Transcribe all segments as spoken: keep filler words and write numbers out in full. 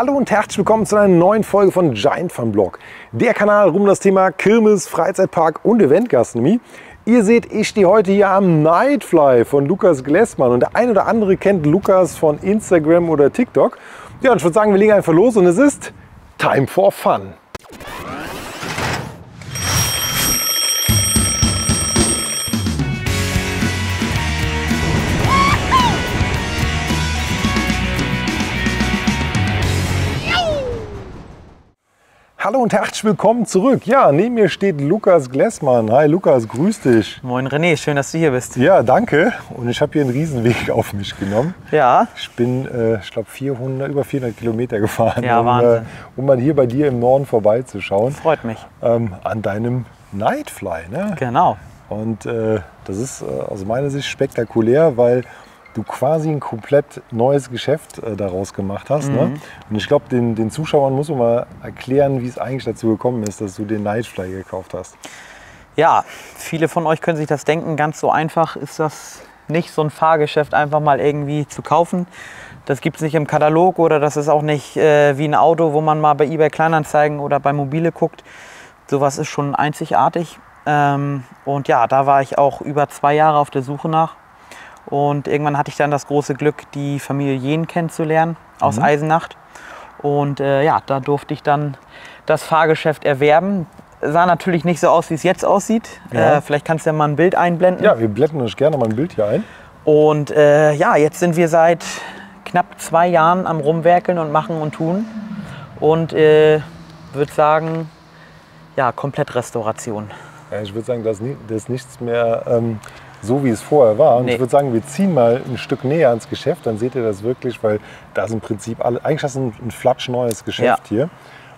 Hallo und herzlich willkommen zu einer neuen Folge von Giant Fun Blog, der Kanal rund um das Thema Kirmes, Freizeitpark und Eventgastronomie. Ihr seht, ich stehe heute hier am Nightfly von Lucas Glesmann und der ein oder andere kennt Lucas von Instagram oder TikTok. Ja, und ich würde sagen, wir legen einfach los und es ist Time for Fun. Hallo und herzlich willkommen zurück. Ja, neben mir steht Lucas Glesmann. Hi Lucas, grüß dich. Moin René, schön, dass du hier bist. Ja, danke. Und ich habe hier einen Riesenweg auf mich genommen. Ja. Ich bin, äh, ich glaube, vierhundert, über vierhundert Kilometer gefahren, ja, um, äh, um mal hier bei dir im Norden vorbeizuschauen. Freut mich. Ähm, an deinem Nightfly, ne? Genau. Und äh, das ist äh, aus meiner Sicht spektakulär, weil du quasi ein komplett neues Geschäft äh, daraus gemacht hast. Mhm. Ne? Und ich glaube, den, den Zuschauern muss man mal erklären, wie es eigentlich dazu gekommen ist, dass du den Nightfly gekauft hast. Ja, viele von euch können sich das denken. Ganz so einfach ist das nicht, so ein Fahrgeschäft einfach mal irgendwie zu kaufen. Das gibt es nicht im Katalog oder das ist auch nicht äh, wie ein Auto, wo man mal bei eBay Kleinanzeigen oder bei Mobile guckt. Sowas ist schon einzigartig. Ähm, und ja, da war ich auch über zwei Jahre auf der Suche nach. Und irgendwann hatte ich dann das große Glück, die Familie Jähn kennenzulernen aus mhm. Eisenach. Und äh, ja, da durfte ich dann das Fahrgeschäft erwerben. Sah natürlich nicht so aus, wie es jetzt aussieht. Ja. Äh, vielleicht kannst du ja mal ein Bild einblenden. Ja, wir blenden euch gerne mal ein Bild hier ein. Und äh, ja, jetzt sind wir seit knapp zwei Jahren am Rumwerkeln und Machen und Tun. Und äh, würde sagen, ja, komplett Restauration. Ja, ich würde sagen, das ist nichts mehr Ähm so wie es vorher war. Und nee. Ich würde sagen, wir ziehen mal ein Stück näher ans Geschäft, dann seht ihr das wirklich, weil da ist im Prinzip alles, eigentlich das ist ein, ein flatschneues Geschäft, ja, hier.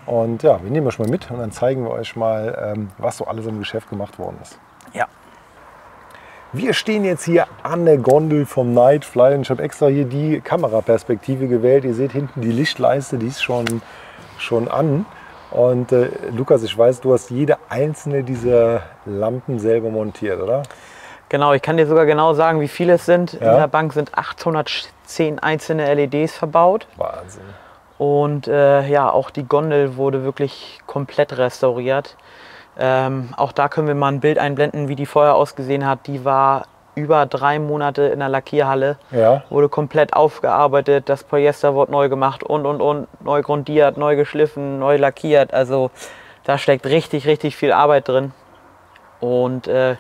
Und ja, wir nehmen euch mal mit und dann zeigen wir euch mal, ähm, was so alles im Geschäft gemacht worden ist. Ja. Wir stehen jetzt hier an der Gondel vom Nightfly und ich habe extra hier die Kameraperspektive gewählt. Ihr seht hinten die Lichtleiste, die ist schon, schon an. Und äh, Lucas, ich weiß, du hast jede einzelne dieser Lampen selber montiert, oder? Genau, ich kann dir sogar genau sagen, wie viele es sind. Ja. In der Bank sind achthundertzehn einzelne L E Ds verbaut. Wahnsinn. Und äh, ja, auch die Gondel wurde wirklich komplett restauriert. Ähm, auch da können wir mal ein Bild einblenden, wie die vorher ausgesehen hat. Die war über drei Monate in der Lackierhalle. Ja. Wurde komplett aufgearbeitet, das Polyester wurde neu gemacht und, und, und. Neu grundiert, neu geschliffen, neu lackiert. Also da steckt richtig, richtig viel Arbeit drin. Und äh,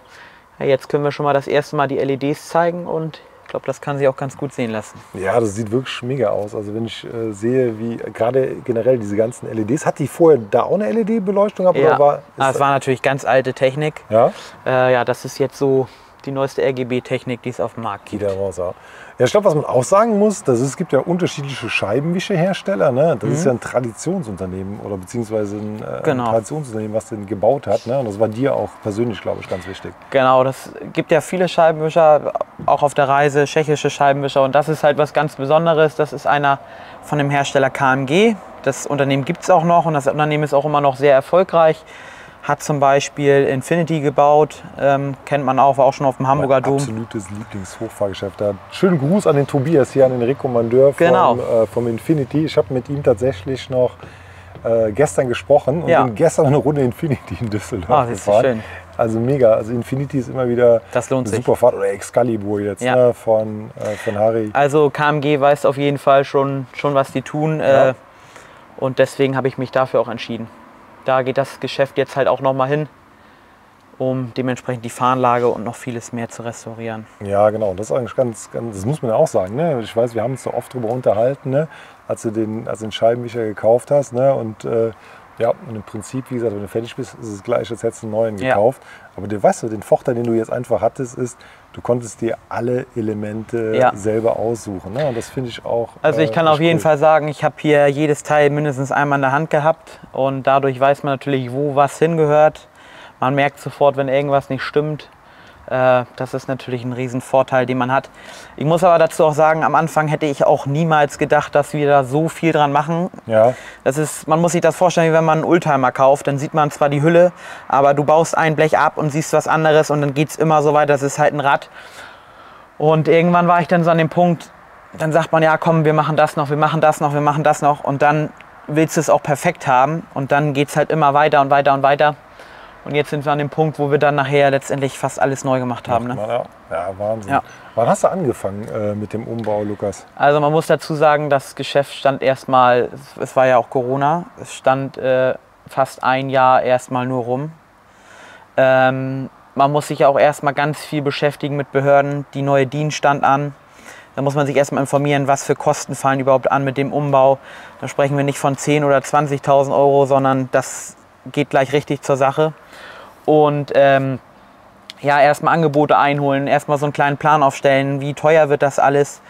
jetzt können wir schon mal das erste Mal die L E Ds zeigen und ich glaube, das kann sich auch ganz gut sehen lassen. Ja, das sieht wirklich mega aus. Also wenn ich äh, sehe, wie gerade generell diese ganzen L E Ds, hat die vorher da auch eine L E D-Beleuchtung gehabt? Ja, oder war, ah, es war natürlich ganz alte Technik. Ja? Äh, ja, das ist jetzt so die neueste R G B-Technik, die es auf dem Markt gibt. Ja, ich glaube, was man auch sagen muss, dass es gibt ja unterschiedliche Scheibenwischerhersteller. Ne? Das mhm. ist ja ein Traditionsunternehmen oder beziehungsweise ein, äh, genau. ein Traditionsunternehmen, was den gebaut hat. Ne? Und das war dir auch persönlich, glaube ich, ganz wichtig. Genau, das gibt ja viele Scheibenwischer, auch auf der Reise, tschechische Scheibenwischer. Und das ist halt was ganz Besonderes. Das ist einer von dem Hersteller K M G. Das Unternehmen gibt es auch noch und das Unternehmen ist auch immer noch sehr erfolgreich. Hat zum Beispiel Infinity gebaut, ähm, kennt man auch, war auch schon auf dem Hamburger Dom. Absolutes Lieblingshochfahrgeschäft. Schönen Gruß an den Tobias hier, an den Rekommandeur vom, genau. äh, vom Infinity. Ich habe mit ihm tatsächlich noch äh, gestern gesprochen und ja. bin gestern eine Runde Infinity in Düsseldorf ah, das gefahren. Ist schön. Also mega, also Infinity ist immer wieder das lohnt eine sich. Super Fahrt. Oder Excalibur jetzt, ja, ne, von, äh, von Harry. Also K M G weiß auf jeden Fall schon, schon was die tun, ja, äh, und deswegen habe ich mich dafür auch entschieden. Da geht das Geschäft jetzt halt auch noch mal hin, um dementsprechend die Fahranlage und noch vieles mehr zu restaurieren. Ja, genau. Das ist eigentlich ganz, ganz, das muss man ja auch sagen. Ne? Ich weiß, wir haben uns so oft darüber unterhalten, ne? als du den, als den Scheibenwischer gekauft hast. Ne? Und äh, ja, und im Prinzip, wie gesagt, wenn du fertig bist, ist es gleich, als hättest du einen neuen gekauft. Ja. Aber du weißt, den Vorteil, den du jetzt einfach hattest, ist, du konntest dir alle Elemente ja. selber aussuchen. Ne? Und das finde ich auch. Also ich kann äh, auf jeden cool. Fall sagen, ich habe hier jedes Teil mindestens einmal in der Hand gehabt. Und dadurch weiß man natürlich, wo was hingehört. Man merkt sofort, wenn irgendwas nicht stimmt. Äh, das ist natürlich ein Riesenvorteil, den man hat. Ich muss aber dazu auch sagen, am Anfang hätte ich auch niemals gedacht, dass wir da so viel dran machen. Ja. Das ist, man muss sich das vorstellen, wie wenn man einen Oldtimer kauft, dann sieht man zwar die Hülle, aber du baust ein Blech ab und siehst was anderes und dann geht es immer so weiter, das ist halt ein Rad. Und irgendwann war ich dann so an dem Punkt, dann sagt man, ja komm, wir machen das noch, wir machen das noch, wir machen das noch und dann willst du es auch perfekt haben und dann geht es halt immer weiter und weiter und weiter. Und jetzt sind wir an dem Punkt, wo wir dann nachher letztendlich fast alles neu gemacht haben. Ne? Ja. Ja, Wahnsinn. Ja. Wann hast du angefangen äh, mit dem Umbau, Lukas? Also man muss dazu sagen, das Geschäft stand erstmal, es war ja auch Corona, es stand äh, fast ein Jahr erstmal nur rum. Ähm, man muss sich auch erstmal ganz viel beschäftigen mit Behörden, die neue D I N stand an. Da muss man sich erstmal informieren, was für Kosten fallen überhaupt an mit dem Umbau. Da sprechen wir nicht von zehn oder zwanzigtausend Euro, sondern das geht gleich richtig zur Sache. Und ähm, ja, erstmal Angebote einholen, erstmal so einen kleinen Plan aufstellen, wie teuer wird das alles.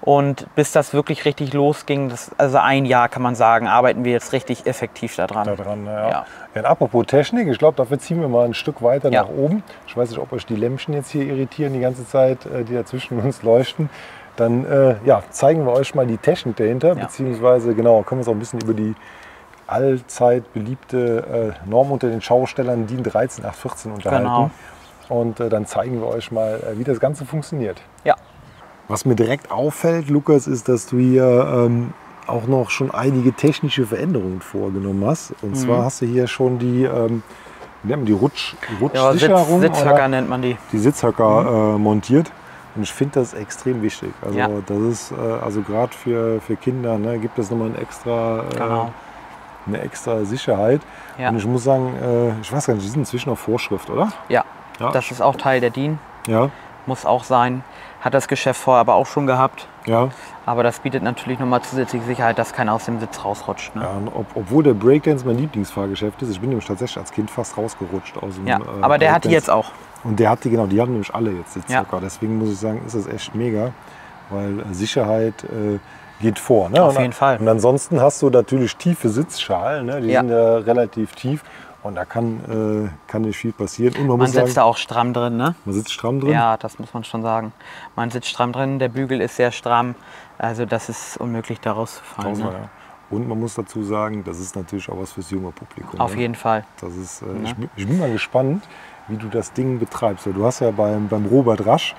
Und bis das wirklich richtig losging, das, also ein Jahr kann man sagen, arbeiten wir jetzt richtig effektiv daran. Daran ja. Ja. Ja, apropos Technik, ich glaube, dafür ziehen wir mal ein Stück weiter ja. nach oben. Ich weiß nicht, ob euch die Lämpchen jetzt hier irritieren die ganze Zeit, die da zwischen uns leuchten. Dann äh, ja, zeigen wir euch mal die Technik dahinter, ja. beziehungsweise genau, können wir uns auch ein bisschen über die allzeit beliebte äh, Norm unter den Schaustellern D I N eins drei acht eins vier unterhalten. Genau. Und äh, dann zeigen wir euch mal, äh, wie das Ganze funktioniert. Ja. Was mir direkt auffällt, Lukas, ist, dass du hier ähm, auch noch schon einige technische Veränderungen vorgenommen hast. Und mhm. zwar hast du hier schon die, ähm, wie nennt man die Rutsch, Rutschsicherung, ja, Sitz, Sitzhöcker nennt man die. Die Sitzhöcker mhm. äh, montiert. Und ich finde das extrem wichtig. Also ja. das ist äh, also gerade für, für Kinder, ne, gibt es nochmal ein extra. Äh, genau. eine extra Sicherheit. Ja. Und ich muss sagen, ich weiß gar nicht, die sind inzwischen auf Vorschrift, oder? Ja, ja, das ist auch Teil der D I N. Ja. Muss auch sein. Hat das Geschäft vorher aber auch schon gehabt. Ja. Aber das bietet natürlich nochmal zusätzliche Sicherheit, dass keiner aus dem Sitz rausrutscht. Ne? Ja, ob, obwohl der Breakdance mein Lieblingsfahrgeschäft ist. Ich bin nämlich tatsächlich als Kind fast rausgerutscht aus dem. Ja, aber äh, der Breakdance. Hat die jetzt auch. Und der hat die, genau, die haben nämlich alle jetzt Sitzhocker. Ja. Deswegen muss ich sagen, ist das echt mega, weil Sicherheit äh, geht vor. Ne? Auf jeden und, Fall. Und ansonsten hast du natürlich tiefe Sitzschalen, ne? Die ja. sind ja relativ tief und da kann, äh, kann nicht viel passieren. Und man man muss sitzt sagen, da auch stramm drin, ne? Man sitzt stramm drin? Ja, das muss man schon sagen. Man sitzt stramm drin, der Bügel ist sehr stramm, also das ist unmöglich, da rauszufallen. Ne? Ja. Und man muss dazu sagen, das ist natürlich auch was fürs junge Publikum. Auf ne? jeden Fall. Das ist, äh, ja. ich, ich bin mal gespannt, wie du das Ding betreibst. Du hast ja beim, beim Robert Rasch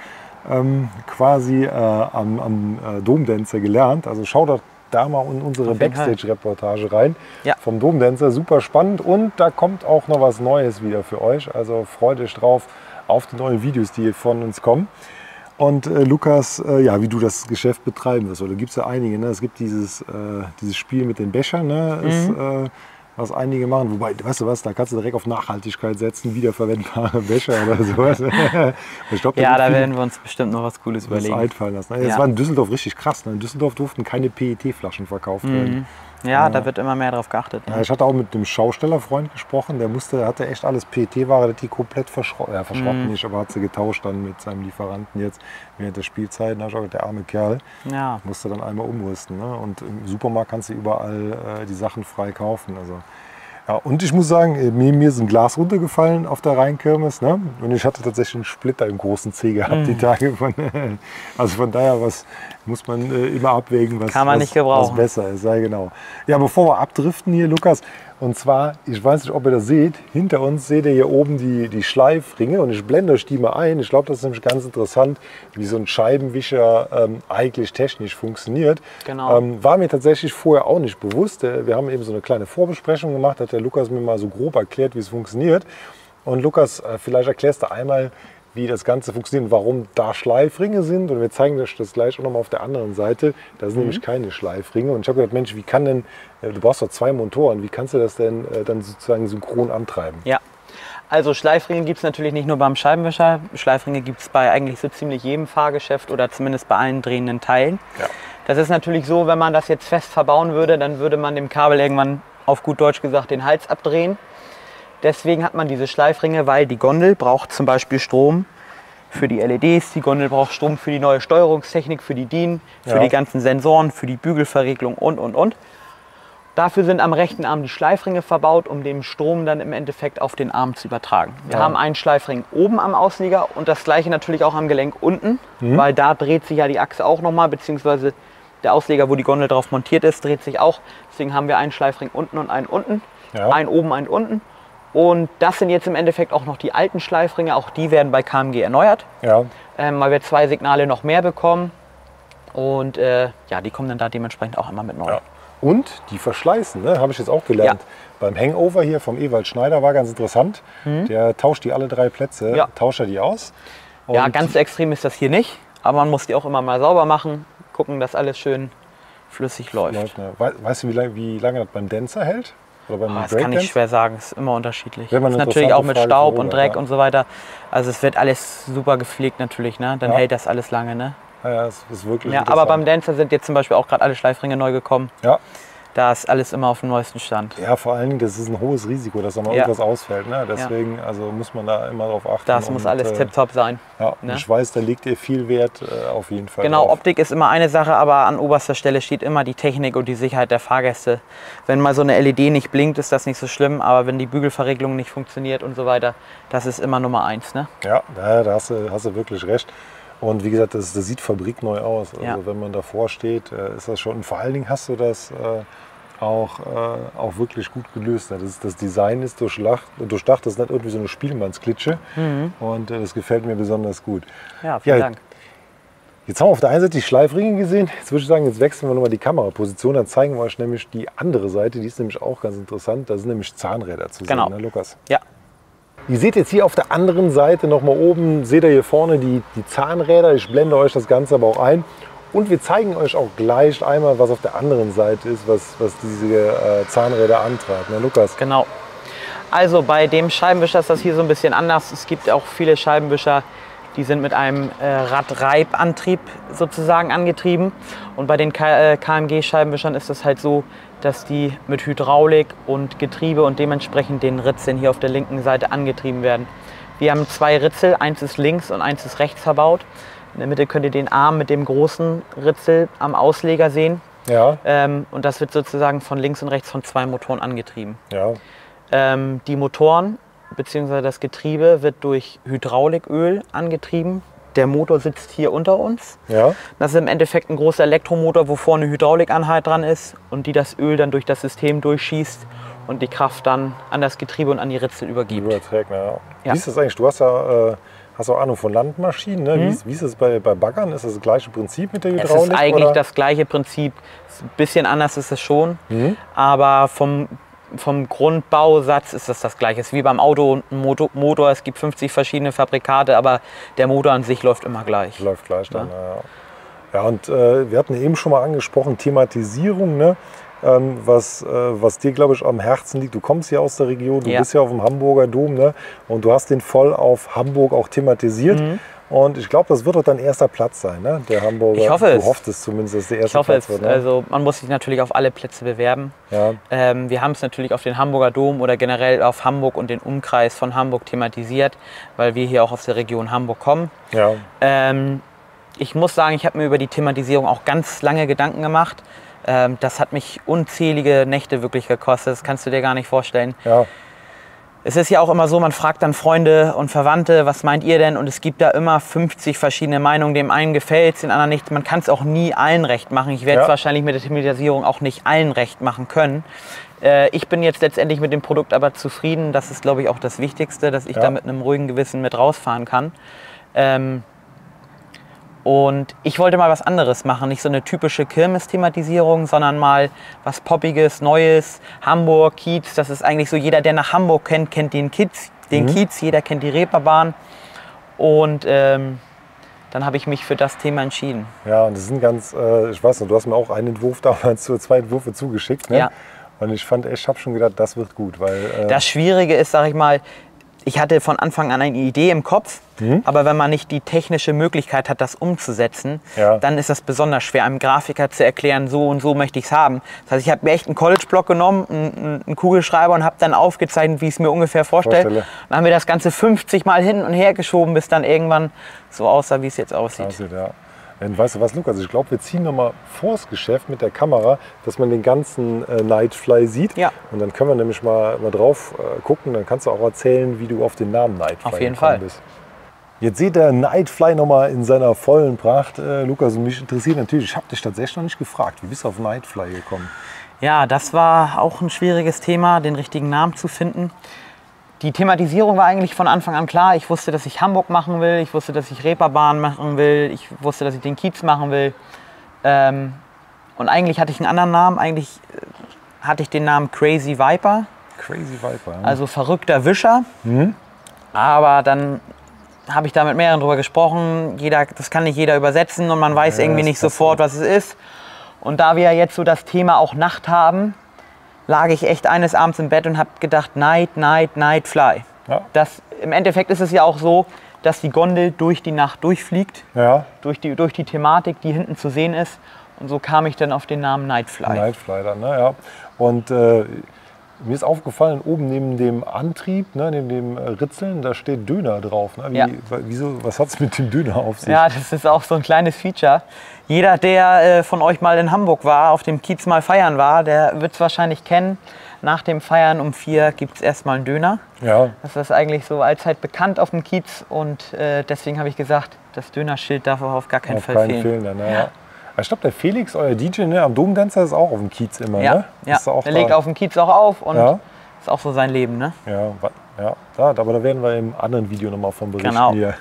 Ähm, quasi äh, am, am äh, Domdancer gelernt. Also schaut da mal in unsere Backstage-Reportage rein ja. vom Domdancer. Super spannend und da kommt auch noch was Neues wieder für euch. Also freut euch drauf auf die neuen Videos, die von uns kommen. Und äh, Lukas, äh, ja, wie du das Geschäft betreiben wirst. Da gibt es ja einige. Ne? Es gibt dieses, äh, dieses Spiel mit den Bechern, ne? Mhm. Ist, äh, was einige machen. Wobei, weißt du was, da kannst du direkt auf Nachhaltigkeit setzen, wiederverwendbare Becher oder sowas. Ich glaub, da ja, da werden wir uns bestimmt noch was Cooles überlegen. Einfallen lassen. Das ja. war in Düsseldorf richtig krass. Ne? In Düsseldorf durften keine P E T-Flaschen verkauft mhm. werden. Ja, äh, da wird immer mehr drauf geachtet. Ne? Ja, ich hatte auch mit einem Schaustellerfreund gesprochen, der musste, hatte echt alles P E T-Ware, der hat die komplett verschrotten, ja, verschrotten mhm. nicht, aber hat sie getauscht dann mit seinem Lieferanten jetzt während der Spielzeit. Da habe ich auch gedacht, der arme Kerl ja. musste dann einmal umrüsten. Ne? Und im Supermarkt kannst du überall äh, die Sachen frei kaufen. Also, ja, und ich muss sagen, mir, mir ist ein Glas runtergefallen auf der Rheinkirmes. Ne? Und ich hatte tatsächlich einen Splitter im großen Zeh gehabt, mhm. die Tage. Von, also von daher was, muss man äh, immer abwägen, was, Kann man was, nicht gebrauchen. Was besser ist. Ja, genau. Ja, bevor wir abdriften hier, Lukas. Und zwar, ich weiß nicht, ob ihr das seht, hinter uns seht ihr hier oben die, die Schleifringe. Und ich blende euch die mal ein. Ich glaube, das ist nämlich ganz interessant, wie so ein Scheibenwischer ähm, eigentlich technisch funktioniert. Genau. Ähm, war mir tatsächlich vorher auch nicht bewusst. Wir haben eben so eine kleine Vorbesprechung gemacht, hat der Lukas mir mal so grob erklärt, wie es funktioniert. Und Lukas, vielleicht erklärst du einmal, wie das Ganze funktioniert, warum da Schleifringe sind. Und wir zeigen euch das gleich auch nochmal auf der anderen Seite. Da sind mhm. nämlich keine Schleifringe. Und ich habe gedacht, Mensch, wie kann denn, du brauchst doch zwei Motoren, wie kannst du das denn dann sozusagen synchron antreiben? Ja, also Schleifringe gibt es natürlich nicht nur beim Scheibenwischer. Schleifringe gibt es bei eigentlich so ziemlich jedem Fahrgeschäft oder zumindest bei allen drehenden Teilen. Ja. Das ist natürlich so, wenn man das jetzt fest verbauen würde, dann würde man dem Kabel irgendwann auf gut Deutsch gesagt den Hals abdrehen. Deswegen hat man diese Schleifringe, weil die Gondel braucht zum Beispiel Strom für die L E Ds, die Gondel braucht Strom für die neue Steuerungstechnik, für die D I N, für ja. die ganzen Sensoren, für die Bügelverriegelung und, und, und. Dafür sind am rechten Arm die Schleifringe verbaut, um den Strom dann im Endeffekt auf den Arm zu übertragen. Wir ja. haben einen Schleifring oben am Auslieger und das gleiche natürlich auch am Gelenk unten, mhm. weil da dreht sich ja die Achse auch nochmal, beziehungsweise der Ausleger, wo die Gondel drauf montiert ist, dreht sich auch. Deswegen haben wir einen Schleifring unten und einen unten, ja. einen oben, einen unten. Und das sind jetzt im Endeffekt auch noch die alten Schleifringe, auch die werden bei K M G erneuert, ja. ähm, weil wir zwei Signale noch mehr bekommen. Und äh, ja, die kommen dann da dementsprechend auch immer mit neu. Ja. Und die verschleißen, ne? Habe ich jetzt auch gelernt. Ja. Beim Hangover hier vom Ewald Schneider war ganz interessant. Mhm. Der tauscht die alle drei Plätze, ja. tauscht er die aus. Und ja, ganz extrem ist das hier nicht. Aber man muss die auch immer mal sauber machen, gucken, dass alles schön flüssig läuft. läuft ne? Weißt du, wie lange, wie lange das beim Dancer hält? Oder beim oh, das kann ich schwer sagen, es ist immer unterschiedlich. Das ist natürlich auch mit Frage Staub Robert, und Dreck ja. und so weiter. Also es wird alles super gepflegt natürlich, ne? Dann ja. hält das alles lange. Ne? Ja, ja, das ist wirklich ja, aber beim Dancer sind jetzt zum Beispiel auch gerade alle Schleifringe neu gekommen. Ja. Da ist alles immer auf dem neuesten Stand. Ja, vor allen Dingen, das ist ein hohes Risiko, dass da mal ja. irgendwas ausfällt. Ne? Deswegen ja. also muss man da immer drauf achten. Das und, muss alles äh, tipptopp sein. Ja, ne? Ich weiß, da liegt ihr viel Wert äh, auf jeden Fall. Genau, drauf. Optik ist immer eine Sache, aber an oberster Stelle steht immer die Technik und die Sicherheit der Fahrgäste. Wenn mal so eine L E D nicht blinkt, ist das nicht so schlimm, aber wenn die Bügelverriegelung nicht funktioniert und so weiter, das ist immer Nummer eins. Ne? Ja, da hast du, hast du wirklich recht. Und wie gesagt, das, das sieht fabrikneu aus. Also ja. wenn man davor steht, ist das schon. Und vor allen Dingen hast du das äh, auch, äh, auch wirklich gut gelöst. Das, das Design ist durchdacht, durchdacht, das ist nicht irgendwie so eine Spielmannsklitsche. Mhm. Und äh, das gefällt mir besonders gut. Ja, vielen ja, Dank. Jetzt haben wir auf der einen Seite die Schleifringe gesehen. Jetzt würde ich sagen, jetzt wechseln wir nochmal die Kameraposition. Dann zeigen wir euch nämlich die andere Seite. Die ist nämlich auch ganz interessant. Da sind nämlich Zahnräder zu genau. sehen, ne, Lukas? Ja. Ihr seht jetzt hier auf der anderen Seite nochmal oben, seht ihr hier vorne die, die Zahnräder. Ich blende euch das Ganze aber auch ein. Und wir zeigen euch auch gleich einmal, was auf der anderen Seite ist, was, was diese äh, Zahnräder antreibt. Ne, Lukas? Genau. Also bei dem Scheibenwischer ist das hier so ein bisschen anders. Es gibt auch viele Scheibenwischer, die sind mit einem äh, Radreibantrieb sozusagen angetrieben. Und bei den K äh, K M G-Scheibenwischern ist das halt so, dass die mit Hydraulik und Getriebe und dementsprechend den Ritzeln hier auf der linken Seite angetrieben werden. Wir haben zwei Ritzel, eins ist links und eins ist rechts verbaut. In der Mitte könnt ihr den Arm mit dem großen Ritzel am Ausleger sehen. Ja. Ähm, und das wird sozusagen von links und rechts von zwei Motoren angetrieben. Ja. Ähm, die Motoren bzw. das Getriebe wird durch Hydrauliköl angetrieben. Der Motor sitzt hier unter uns. Ja. Das ist im Endeffekt ein großer Elektromotor, wo vorne eine Hydraulikanheit dran ist und die das Öl dann durch das System durchschießt und die Kraft dann an das Getriebe und an die Ritzel übergibt. Überträgt, ja. Ja. Wie ist das eigentlich? Du hast ja äh, hast auch Ahnung von Landmaschinen. Ne? Mhm. Wie ist, wie ist das bei, bei Baggern? Ist das das gleiche Prinzip mit der Hydraulik? Es ist eigentlich oder? Das gleiche Prinzip. Ein bisschen anders ist es schon, mhm. aber vom Vom Grundbausatz ist das das Gleiche. Es ist wie beim Auto und Motor, Motor. Es gibt fünfzig verschiedene Fabrikate, aber der Motor an sich läuft immer gleich. Läuft gleich dann, ja. Ja, ja und äh, wir hatten eben schon mal angesprochen, Thematisierung, ne? ähm, was, äh, was dir, glaube ich, am Herzen liegt. Du kommst ja aus der Region, du ja. bist ja auf dem Hamburger Dom, ne? Und du hast den voll auf Hamburg auch thematisiert. Mhm. Und ich glaube, das wird doch dein erster Platz sein, ne? Der Hamburger. Ich hoffe es. Du hoffst es zumindest, dass der erste ich hoffe Platz es. Wird, ne? Also man muss sich natürlich auf alle Plätze bewerben. Ja. Ähm, wir haben es natürlich auf den Hamburger Dom oder generell auf Hamburg und den Umkreis von Hamburg thematisiert, weil wir hier auch aus der Region Hamburg kommen. Ja. Ähm, ich muss sagen, ich habe mir über die Thematisierung auch ganz lange Gedanken gemacht. Ähm, das hat mich unzählige Nächte wirklich gekostet. Das kannst du dir gar nicht vorstellen. Ja. Es ist ja auch immer so, man fragt dann Freunde und Verwandte, was meint ihr denn? Und es gibt da immer fünfzig verschiedene Meinungen. Dem einen gefällt es, dem anderen nicht. Man kann es auch nie allen recht machen. Ich werde es ja. wahrscheinlich mit der Thematisierung auch nicht allen recht machen können. Äh, ich bin jetzt letztendlich mit dem Produkt aber zufrieden. Das ist, glaube ich, auch das Wichtigste, dass ich ja. da mit einem ruhigen Gewissen mit rausfahren kann. Ähm, und ich wollte mal was anderes machen. Nicht so eine typische Kirmes-Thematisierung, sondern mal was Poppiges, Neues. Hamburg, Kiez, das ist eigentlich so, jeder, der nach Hamburg kennt, kennt den Kiez, den mhm. Kiez, jeder kennt die Reeperbahn. Und ähm, dann habe ich mich für das Thema entschieden. Ja, und das sind ganz, äh, ich weiß noch, du hast mir auch einen Entwurf damals, zwei Entwürfe zugeschickt. Ne? Ja. Und ich fand, ich habe schon gedacht, das wird gut. Weil, äh das Schwierige ist, sage ich mal, ich hatte von Anfang an eine Idee im Kopf, mhm. aber wenn man nicht die technische Möglichkeit hat, das umzusetzen, ja. dann ist das besonders schwer, einem Grafiker zu erklären, so und so möchte ich es haben. Das heißt, ich habe mir echt einen College-Block genommen, einen, einen Kugelschreiber und habe dann aufgezeichnet, wie ich es mir ungefähr vorstelle. vorstelle. Dann haben wir das Ganze fünfzig Mal hin und her geschoben, bis dann irgendwann so aussah, wie es jetzt aussieht. aussieht ja. Und weißt du was, Lukas, ich glaube, wir ziehen nochmal vors Geschäft mit der Kamera, dass man den ganzen äh, Nightfly sieht. Ja. Und dann können wir nämlich mal, mal drauf äh, gucken. Dann kannst du auch erzählen, wie du auf den Namen Nightfly gekommen bist. Auf jeden Fall. Jetzt seht der Nightfly nochmal in seiner vollen Pracht. Äh, Lukas, und mich interessiert natürlich, ich habe dich tatsächlich noch nicht gefragt, wie bist du auf Nightfly gekommen? Ja, das war auch ein schwieriges Thema, den richtigen Namen zu finden. Die Thematisierung war eigentlich von Anfang an klar. Ich wusste, dass ich Hamburg machen will, ich wusste, dass ich Reeperbahn machen will, ich wusste, dass ich den Kiez machen will. Ähm, und eigentlich hatte ich einen anderen Namen, eigentlich äh, hatte ich den Namen Crazy Viper. Crazy Viper, ja. Also verrückter Wischer. Mhm. Aber dann habe ich da mit mehreren drüber gesprochen. Jeder, das kann nicht jeder übersetzen und man weiß ja, irgendwie nicht sofort, was es ist. Und da wir jetzt so das Thema auch Nacht haben, lag ich echt eines Abends im Bett und habe gedacht, Night, Night, Nightfly. Ja. Das, im Endeffekt ist es ja auch so, dass die Gondel durch die Nacht durchfliegt, ja. durch, die, durch die Thematik, die hinten zu sehen ist. Und so kam ich dann auf den Namen Nightfly. Nightfly dann, ne? Ja. Und äh, mir ist aufgefallen, oben neben dem Antrieb, ne, neben dem Ritzeln, da steht Döner drauf. Ne? Wie, ja. Wieso, was hat es mit dem Döner auf sich? Ja, das ist auch so ein kleines Feature. Jeder, der äh, von euch mal in Hamburg war, auf dem Kiez mal feiern war, der wird es wahrscheinlich kennen. Nach dem Feiern um vier gibt es erstmal einen Döner. Ja. Das ist eigentlich so allzeit bekannt auf dem Kiez. Und äh, deswegen habe ich gesagt, das Dönerschild darf auch auf gar keinen auf Fall keinen fehlen. Dann, ja. Ja. Ich glaube, der Felix, euer D J, ne, am Domdancer ist auch auf dem Kiez immer, ja, ne? Ja, ist auch der da. Legt auf dem Kiez auch auf und ja. Ist auch so sein Leben, ne? Ja, ja, aber da werden wir im anderen Video nochmal von berichten. Genau. Hier.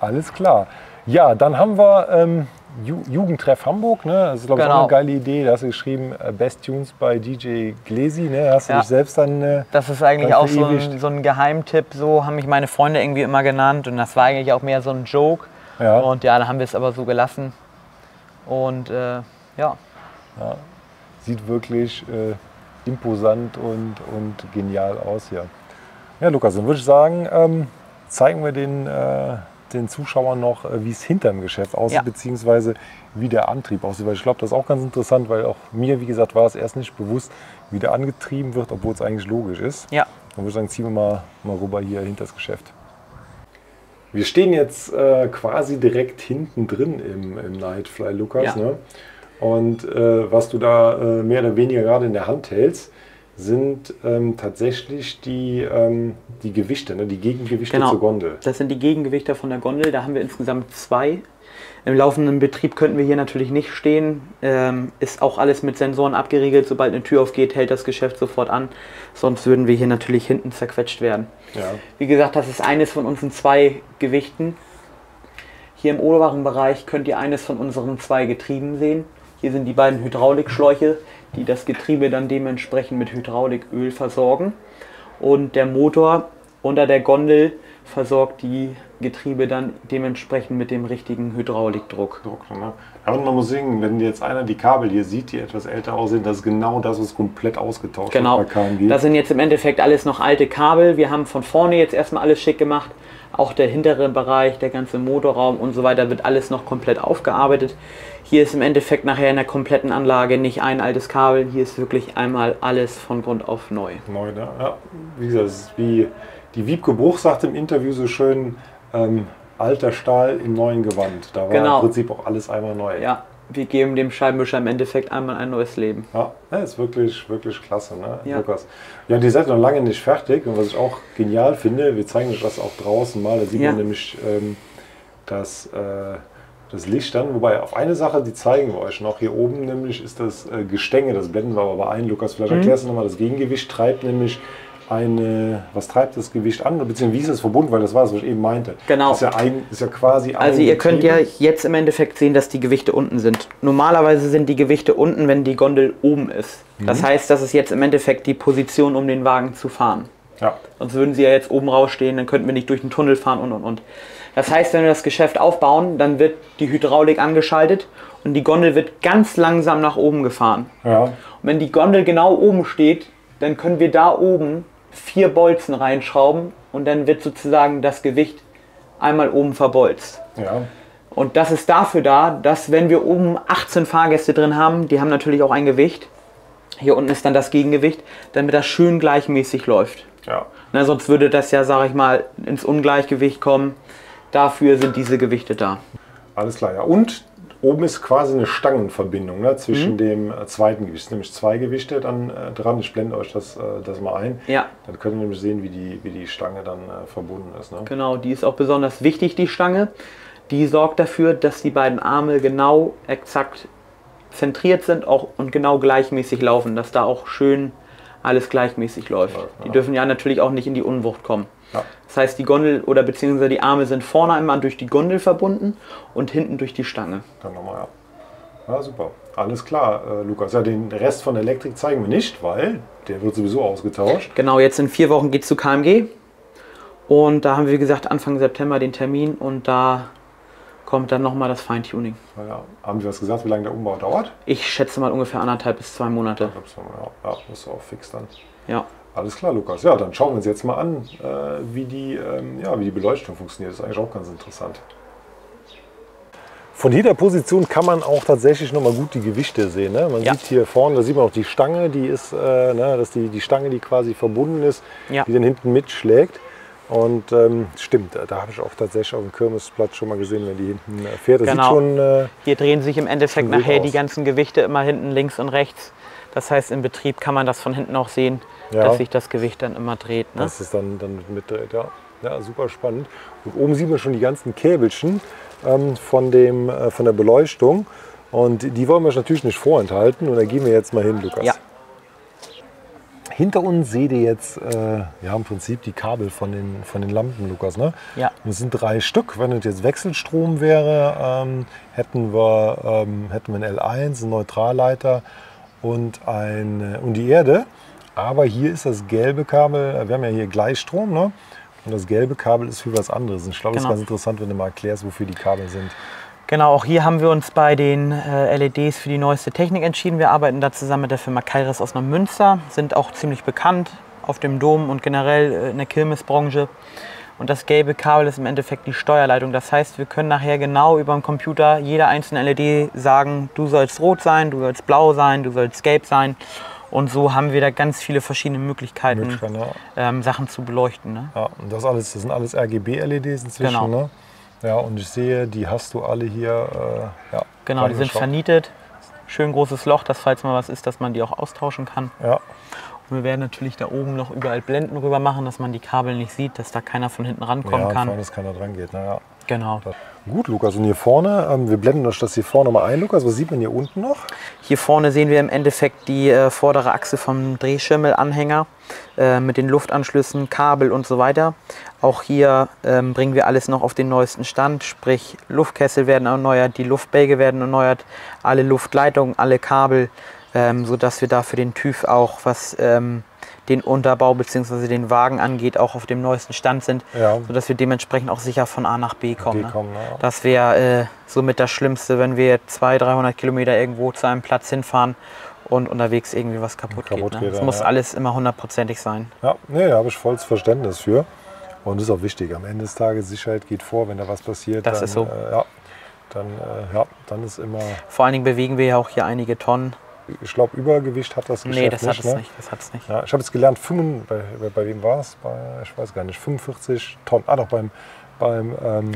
Alles klar. Ja, dann haben wir ähm, Ju Jugendtreff Hamburg, ne? Das ist, glaube ich, genau. Auch eine geile Idee. Da hast du geschrieben, Best Tunes bei D J Glesi, ne? Da hast du ja. dich selbst dann äh, das ist eigentlich auch so ein, so ein Geheimtipp, so haben mich meine Freunde irgendwie immer genannt und das war eigentlich auch mehr so ein Joke. Ja. Und ja, da haben wir es aber so gelassen. Und äh, ja. ja. Sieht wirklich äh, imposant und, und genial aus hier. Ja, Lukas, dann würde ich sagen, ähm, zeigen wir den, äh, den Zuschauern noch, wie es hinterm Geschäft aussieht, ja. beziehungsweise wie der Antrieb aussieht. Weil ich glaube, das ist auch ganz interessant, weil auch mir, wie gesagt, war es erst nicht bewusst, wie der angetrieben wird, obwohl es eigentlich logisch ist. Ja. Dann würde ich sagen, ziehen wir mal, mal rüber hier hinter das Geschäft. Wir stehen jetzt äh, quasi direkt hinten drin im, im Nightfly, Lukas. Ja. Ne? Und äh, was du da äh, mehr oder weniger gerade in der Hand hältst, sind ähm, tatsächlich die, ähm, die Gewichte, ne? Die Gegengewichte genau. zur Gondel. Das sind die Gegengewichte von der Gondel. Da haben wir insgesamt zwei. Im laufenden Betrieb könnten wir hier natürlich nicht stehen. Ähm, ist auch alles mit Sensoren abgeriegelt. Sobald eine Tür aufgeht, hält das Geschäft sofort an. Sonst würden wir hier natürlich hinten zerquetscht werden. Ja. Wie gesagt, das ist eines von unseren zwei Gewichten. Hier im oberen Bereich könnt ihr eines von unseren zwei Getrieben sehen. Hier sind die beiden Hydraulikschläuche, die das Getriebe dann dementsprechend mit Hydrauliköl versorgen. Und der Motor unter der Gondel versorgt die Getriebe dann dementsprechend mit dem richtigen Hydraulikdruck. Druck, ne? Aber man muss sehen, wenn jetzt einer die Kabel hier sieht, die etwas älter aussehen, das ist genau das, was komplett ausgetauscht genau. wird bei K M G. Das sind jetzt im Endeffekt alles noch alte Kabel. Wir haben von vorne jetzt erstmal alles schick gemacht. Auch der hintere Bereich, der ganze Motorraum und so weiter wird alles noch komplett aufgearbeitet. Hier ist im Endeffekt nachher in der kompletten Anlage nicht ein altes Kabel. Hier ist wirklich einmal alles von Grund auf neu. Neu, ne? Ja. Wie gesagt, das ist wie die Wiebke Bruch sagt im Interview so schön, ähm, alter Stahl im neuen Gewand. Da war genau. im Prinzip auch alles einmal neu. Ja, wir geben dem Scheibenwischer im Endeffekt einmal ein neues Leben. Ja, das ist wirklich, wirklich klasse, ne, ja. Lukas? Ja, und ihr seid noch lange nicht fertig. Und was ich auch genial finde, wir zeigen euch das auch draußen mal. Da sieht ja. man nämlich ähm, das, äh, das Licht dann. Wobei, auf eine Sache, die zeigen wir euch noch hier oben, nämlich ist das äh, Gestänge. Das blenden wir aber ein, Lukas. Vielleicht mhm. erklärst du nochmal, das Gegengewicht treibt nämlich eine, was treibt das Gewicht an, beziehungsweise wie ist das verbunden, weil das war es, was ich eben meinte. Genau. Das ist ja, ein, ist ja quasi ein Also ihr Getriebe. Könnt ja jetzt im Endeffekt sehen, dass die Gewichte unten sind. Normalerweise sind die Gewichte unten, wenn die Gondel oben ist. Mhm. Das heißt, das ist jetzt im Endeffekt die Position, um den Wagen zu fahren. Ja. Sonst würden sie ja jetzt oben rausstehen, dann könnten wir nicht durch den Tunnel fahren und und und. Das heißt, wenn wir das Geschäft aufbauen, dann wird die Hydraulik angeschaltet und die Gondel wird ganz langsam nach oben gefahren. Ja. Und wenn die Gondel genau oben steht, dann können wir da oben vier Bolzen reinschrauben und dann wird sozusagen das Gewicht einmal oben verbolzt. Ja. Und das ist dafür da, dass wenn wir oben achtzehn Fahrgäste drin haben, die haben natürlich auch ein Gewicht, hier unten ist dann das Gegengewicht, damit das schön gleichmäßig läuft. Ja. Na, sonst würde das ja, sage ich mal, ins Ungleichgewicht kommen. Dafür sind diese Gewichte da. Alles klar, ja. Und oben ist quasi eine Stangenverbindung, ne, zwischen mhm. dem zweiten Gewicht. Es sind nämlich zwei Gewichte dann äh, dran. Ich blende euch das, äh, das mal ein. Ja. Dann könnt ihr nämlich sehen, wie die, wie die Stange dann äh, verbunden ist. Ne? Genau, die ist auch besonders wichtig, die Stange. Die sorgt dafür, dass die beiden Arme genau exakt zentriert sind auch und genau gleichmäßig laufen, dass da auch schön alles gleichmäßig läuft. Ja, die ja. dürfen ja natürlich auch nicht in die Unwucht kommen. Ja. Das heißt, die Gondel oder beziehungsweise die Arme sind vorne einmal durch die Gondel verbunden und hinten durch die Stange. Dann nochmal, ja. Ja, super. Alles klar, äh, Lukas. Ja, den Rest von Elektrik zeigen wir nicht, weil der wird sowieso ausgetauscht. Genau, jetzt in vier Wochen geht es zu K M G. Und da haben wir, wie gesagt, Anfang September den Termin und da kommt dann nochmal das Feintuning. Ja, haben Sie was gesagt, wie lange der Umbau dauert? Ich schätze mal ungefähr anderthalb bis zwei Monate. Ja, ja, musst du auch fix dann. Ja. Alles klar, Lukas. Ja, dann schauen wir uns jetzt mal an, äh, wie, die, ähm, ja, wie die Beleuchtung funktioniert. Das ist eigentlich auch ganz interessant. Von jeder Position kann man auch tatsächlich nochmal gut die Gewichte sehen. Ne? Man ja. sieht hier vorne, da sieht man auch die Stange, die ist, äh, ne, dass die, die Stange, die quasi verbunden ist, ja. die dann hinten mitschlägt. Und ähm, stimmt, da habe ich auch tatsächlich auf dem Kirmesplatz schon mal gesehen, wenn die hinten fährt. Das genau. sieht schon, äh, hier drehen sich im Endeffekt nachher aus. die ganzen Gewichte immer hinten links und rechts. Das heißt, im Betrieb kann man das von hinten auch sehen, ja. dass sich das Gewicht dann immer dreht. Ne? Dass es dann, dann mitdreht, ja. Ja, super spannend. Und oben sieht man schon die ganzen Käbelchen ähm, von, dem, äh, von der Beleuchtung. Und die wollen wir natürlich nicht vorenthalten. Und da gehen wir jetzt mal hin, Lukas. Ja. Hinter uns seht ihr jetzt äh, ja, im Prinzip die Kabel von den, von den Lampen, Lukas. Ne? Ja. Das sind drei Stück. Wenn das jetzt Wechselstrom wäre, ähm, hätten wir, ähm, hätten wir einen L eins, einen Neutralleiter und, ein, und die Erde. Aber hier ist das gelbe Kabel, wir haben ja hier Gleichstrom. Ne? Und das gelbe Kabel ist für was anderes. Ich glaube, es ist ganz interessant, wenn du mal erklärst, wofür die Kabel sind. Genau, auch hier haben wir uns bei den äh, L E Ds für die neueste Technik entschieden. Wir arbeiten da zusammen mit der Firma Kairis aus Nordmünster, sind auch ziemlich bekannt auf dem Dom und generell äh, in der Kirmesbranche. Und das gelbe Kabel ist im Endeffekt die Steuerleitung. Das heißt, wir können nachher genau über den Computer jeder einzelnen L E D sagen, du sollst rot sein, du sollst blau sein, du sollst gelb sein. Und so haben wir da ganz viele verschiedene Möglichkeiten, Möglichkeiten ja. ähm, Sachen zu beleuchten. Ne? Ja, und das, alles, das sind alles R G B-L E Ds inzwischen, genau. ne? Ja, und ich sehe, die hast du alle hier. Äh, ja, genau, die sind Shop. vernietet. Schön großes Loch, dass falls mal was ist, dass man die auch austauschen kann. Ja. Und wir werden natürlich da oben noch überall Blenden rüber machen, dass man die Kabel nicht sieht, dass da keiner von hinten rankommen ja, kann. Ja, dass keiner dran geht. Na ja. Genau. Gut, Lukas, und hier vorne, ähm, wir blenden euch das hier vorne mal ein, Lukas. Was sieht man hier unten noch? Hier vorne sehen wir im Endeffekt die äh, vordere Achse vom Drehschirmelanhänger äh, mit den Luftanschlüssen, Kabel und so weiter. Auch hier ähm, bringen wir alles noch auf den neuesten Stand, sprich Luftkessel werden erneuert, die Luftbälge werden erneuert, alle Luftleitungen, alle Kabel, ähm, sodass wir da für den TÜV auch was... Ähm, den Unterbau bzw. den Wagen angeht, auch auf dem neuesten Stand sind, ja. sodass wir dementsprechend auch sicher von A nach B kommen. B ne? kommen ja. Das wäre äh, somit das Schlimmste, wenn wir zweihundert, dreihundert Kilometer irgendwo zu einem Platz hinfahren und unterwegs irgendwie was kaputt, kaputt geht. geht ne? Das ja. muss alles immer hundertprozentig sein. Ja, nee, da habe ich volles Verständnis für. Und das ist auch wichtig. Am Ende des Tages, Sicherheit geht vor, wenn da was passiert. Das dann, ist so. Äh, ja, dann, äh, ja, dann ist immer... Vor allen Dingen bewegen wir ja auch hier einige Tonnen. Ich glaube, Übergewicht hat das Geschäft nee, das nicht. Hat's ne? nicht. Das hat's nicht. Ja, ich habe jetzt gelernt, fünf, bei, bei, bei wem war es? Ich weiß gar nicht, fünfundvierzig Tonnen. Ah, doch, beim, beim, ähm,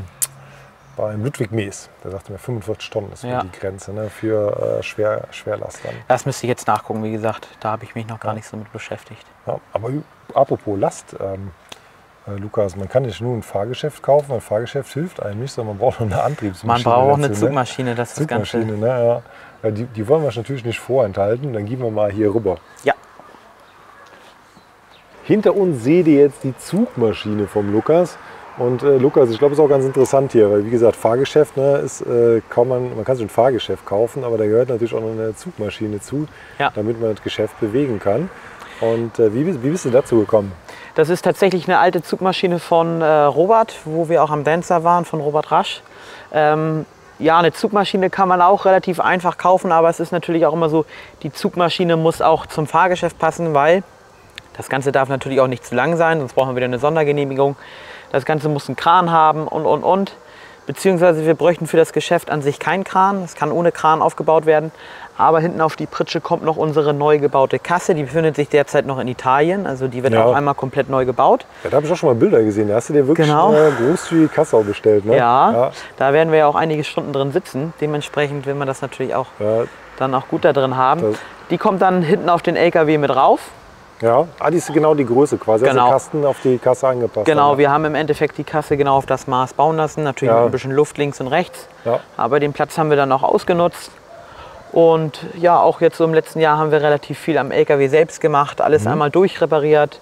beim Ludwig Mees. Der sagte mir, fünfundvierzig Tonnen ist ja. die Grenze ne? für äh, Schwer, Schwerlastern. Das müsste ich jetzt nachgucken, wie gesagt. Da habe ich mich noch gar ja. nicht so mit beschäftigt. Ja, aber apropos Last, ähm, äh, Lukas, man kann nicht nur ein Fahrgeschäft kaufen, ein Fahrgeschäft hilft einem nicht, sondern man braucht noch eine Antriebsmaschine. Man braucht auch eine dazu, Zugmaschine, das ist das Ganze. Ne? Ja. Ja, die, die wollen wir natürlich nicht vorenthalten, dann gehen wir mal hier rüber. Ja. Hinter uns seht ihr jetzt die Zugmaschine vom Lukas. Und äh, Lukas, ich glaube, es ist auch ganz interessant hier, weil wie gesagt, Fahrgeschäft, ne, ist, äh, kann man, man kann sich ein Fahrgeschäft kaufen, aber da gehört natürlich auch noch eine Zugmaschine zu, ja. damit man das Geschäft bewegen kann. Und äh, wie, wie bist du dazu gekommen? Das ist tatsächlich eine alte Zugmaschine von äh, Robert, wo wir auch am Dancer waren, von Robert Rasch. Ähm, Ja, eine Zugmaschine kann man auch relativ einfach kaufen, aber es ist natürlich auch immer so, die Zugmaschine muss auch zum Fahrgeschäft passen, weil das Ganze darf natürlich auch nicht zu lang sein, sonst brauchen wir wieder eine Sondergenehmigung. Das Ganze muss einen Kran haben und, und, und. Beziehungsweise wir bräuchten für das Geschäft an sich keinen Kran, es kann ohne Kran aufgebaut werden. Aber hinten auf die Pritsche kommt noch unsere neu gebaute Kasse, die befindet sich derzeit noch in Italien, also die wird ja. auch einmal komplett neu gebaut. Ja, da habe ich auch schon mal Bilder gesehen, da hast du dir wirklich genau. äh, groß für die Kasse auch bestellt. Ne? Ja, ja, da werden wir ja auch einige Stunden drin sitzen, dementsprechend will man das natürlich auch ja. dann auch gut da drin haben. Das die kommt dann hinten auf den L K W mit rauf. Ja, ah, die ist genau die Größe quasi, genau. also Kasten auf die Kasse angepasst. Genau, haben. wir haben im Endeffekt die Kasse genau auf das Maß bauen lassen, natürlich ja. mit ein bisschen Luft links und rechts, ja. aber den Platz haben wir dann auch ausgenutzt. Und ja, auch jetzt so im letzten Jahr haben wir relativ viel am L K W selbst gemacht, alles mhm. einmal durchrepariert.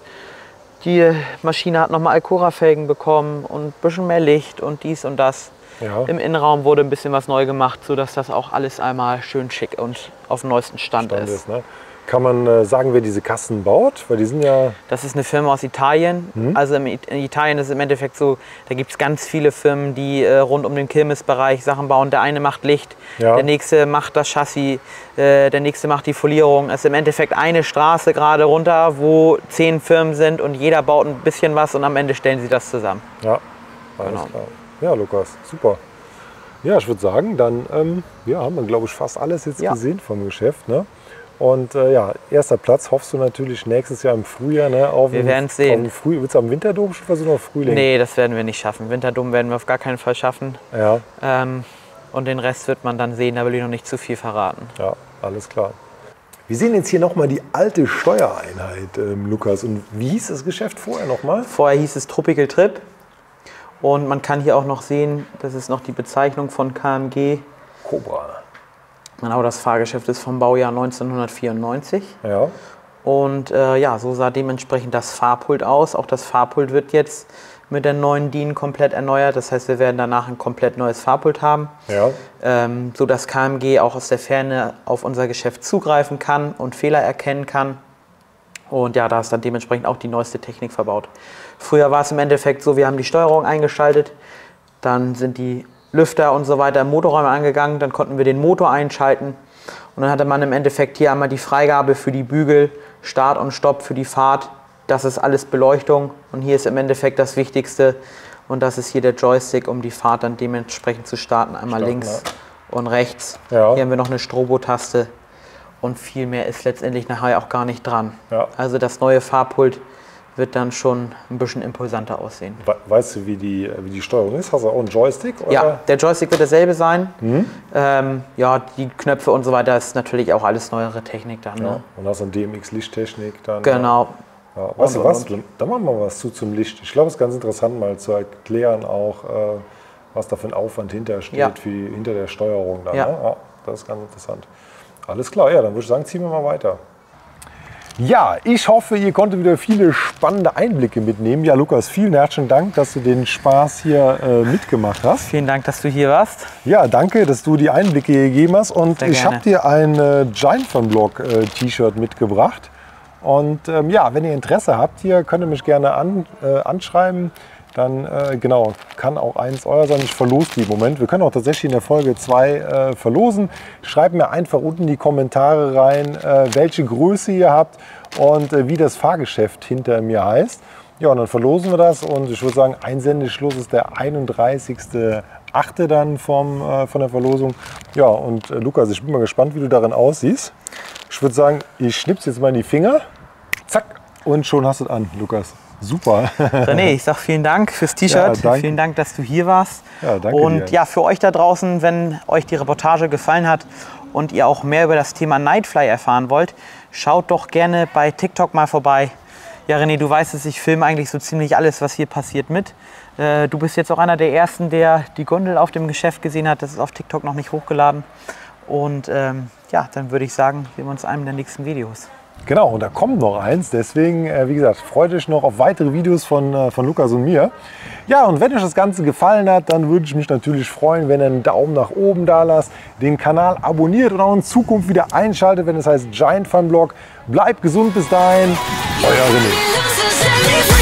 Die Maschine hat nochmal Alcora-Felgen bekommen und ein bisschen mehr Licht und dies und das. Ja. Im Innenraum wurde ein bisschen was neu gemacht, sodass das auch alles einmal schön schick und auf dem neuesten Stand, Stand ist. ist ne? Kann man äh, sagen, wer diese Kassen baut? Weil die sind ja... Das ist eine Firma aus Italien. Mhm. Also in Italien ist es im Endeffekt so, da gibt es ganz viele Firmen, die äh, rund um den Kirmesbereich Sachen bauen. Der eine macht Licht, ja. Der nächste macht das Chassis, äh, der nächste macht die Folierung. Es ist im Endeffekt eine Straße gerade runter, wo zehn Firmen sind und jeder baut ein bisschen was und am Ende stellen sie das zusammen. Ja, alles genau. klar. Ja, Lukas, super. Ja, ich würde sagen, dann ähm, ja, haben wir, glaube ich, fast alles jetzt ja. gesehen vom Geschäft. Ne? Und äh, ja, erster Platz hoffst du natürlich nächstes Jahr im Frühjahr. Ne, auf wir werden es sehen. Willst du am Winterdom schon versuchen oder Frühling? Nee, das werden wir nicht schaffen. Winterdom werden wir auf gar keinen Fall schaffen. Ja. Ähm, und den Rest wird man dann sehen, da will ich noch nicht zu viel verraten. Ja, alles klar. Wir sehen jetzt hier nochmal die alte Steuereinheit, ähm, Lukas. Und wie hieß das Geschäft vorher nochmal? Vorher hieß es Tropical Trip. Und man kann hier auch noch sehen, das ist noch die Bezeichnung von K M G. Cobra. Genau, das Fahrgeschäft ist vom Baujahr neunzehnhundertvierundneunzig. Ja. Und äh, ja, so sah dementsprechend das Fahrpult aus. Auch das Fahrpult wird jetzt mit der neuen D I N komplett erneuert. Das heißt, wir werden danach ein komplett neues Fahrpult haben. Ja. Ähm, so dass K M G auch aus der Ferne auf unser Geschäft zugreifen kann und Fehler erkennen kann. Und ja, da ist dann dementsprechend auch die neueste Technik verbaut. Früher war es im Endeffekt so, wir haben die Steuerung eingeschaltet, dann sind die Lüfter und so weiter im Motorraum angegangen, dann konnten wir den Motor einschalten und dann hatte man im Endeffekt hier einmal die Freigabe für die Bügel, Start und Stopp für die Fahrt, das ist alles Beleuchtung und hier ist im Endeffekt das Wichtigste und das ist hier der Joystick, um die Fahrt dann dementsprechend zu starten, einmal Stopp, links ne? und rechts. Ja. Hier haben wir noch eine Strobo-Taste und viel mehr ist letztendlich nachher auch gar nicht dran. Ja. Also das neue Fahrpult wird dann schon ein bisschen impulsanter aussehen. Weißt du, wie die, wie die Steuerung ist? Hast du auch einen Joystick? Oder? Ja, der Joystick wird derselbe sein. Mhm. Ähm, ja, die Knöpfe und so weiter ist natürlich auch alles neuere Technik dann. Ne? Ja. Und hast du eine D M X-Lichttechnik dann. Genau. Ja. Weißt und, du was? Und. Da machen wir was zu zum Licht. Ich glaube, es ist ganz interessant mal zu erklären auch, was da für ein Aufwand hintersteht, ja. für die, hinter der Steuerung dann. Ja. Ne? Ja, das ist ganz interessant. Alles klar, ja, dann würde ich sagen, ziehen wir mal weiter. Ja, ich hoffe, ihr konntet wieder viele spannende Einblicke mitnehmen. Ja, Lukas, vielen herzlichen Dank, dass du den Spaß hier äh, mitgemacht hast. Vielen Dank, dass du hier warst. Ja, danke, dass du die Einblicke hier gegeben hast. Und ich habe dir ein äh, Giant Fun Blog äh, T-Shirt mitgebracht. Und ähm, ja, wenn ihr Interesse habt, hier könnt ihr mich gerne an, äh, anschreiben. Dann, äh, genau, kann auch eins euer sein. Ich verlose die im Moment. Wir können auch tatsächlich in der Folge zwei äh, verlosen. Schreibt mir einfach unten in die Kommentare rein, äh, welche Größe ihr habt und äh, wie das Fahrgeschäft hinter mir heißt. Ja, und dann verlosen wir das. Und ich würde sagen, Einsendeschluss ist der einunddreißigste achte dann vom, äh, von der Verlosung. Ja, und äh, Lukas, ich bin mal gespannt, wie du darin aussiehst. Ich würde sagen, ich schnipp's jetzt mal in die Finger. Zack. Und schon hast du es an, Lukas. Super. René, ich sage vielen Dank fürs T-Shirt. Ja, vielen Dank, dass du hier warst. Ja, danke und dir. Ja, für euch da draußen, wenn euch die Reportage gefallen hat und ihr auch mehr über das Thema Nightfly erfahren wollt, schaut doch gerne bei TikTok mal vorbei. Ja, René, du weißt es, ich filme eigentlich so ziemlich alles, was hier passiert, mit. Äh, du bist jetzt auch einer der Ersten, der die Gondel auf dem Geschäft gesehen hat. Das ist auf TikTok noch nicht hochgeladen. Und ähm, ja, dann würde ich sagen, sehen wir uns in einem der nächsten Videos. Genau, und da kommt noch eins, deswegen, wie gesagt, freut euch noch auf weitere Videos von, von Lukas und mir. Ja, und wenn euch das Ganze gefallen hat, dann würde ich mich natürlich freuen, wenn ihr einen Daumen nach oben da lasst, den Kanal abonniert und auch in Zukunft wieder einschaltet, wenn es heißt Giant Fun Blog. Bleibt gesund bis dahin, euer René.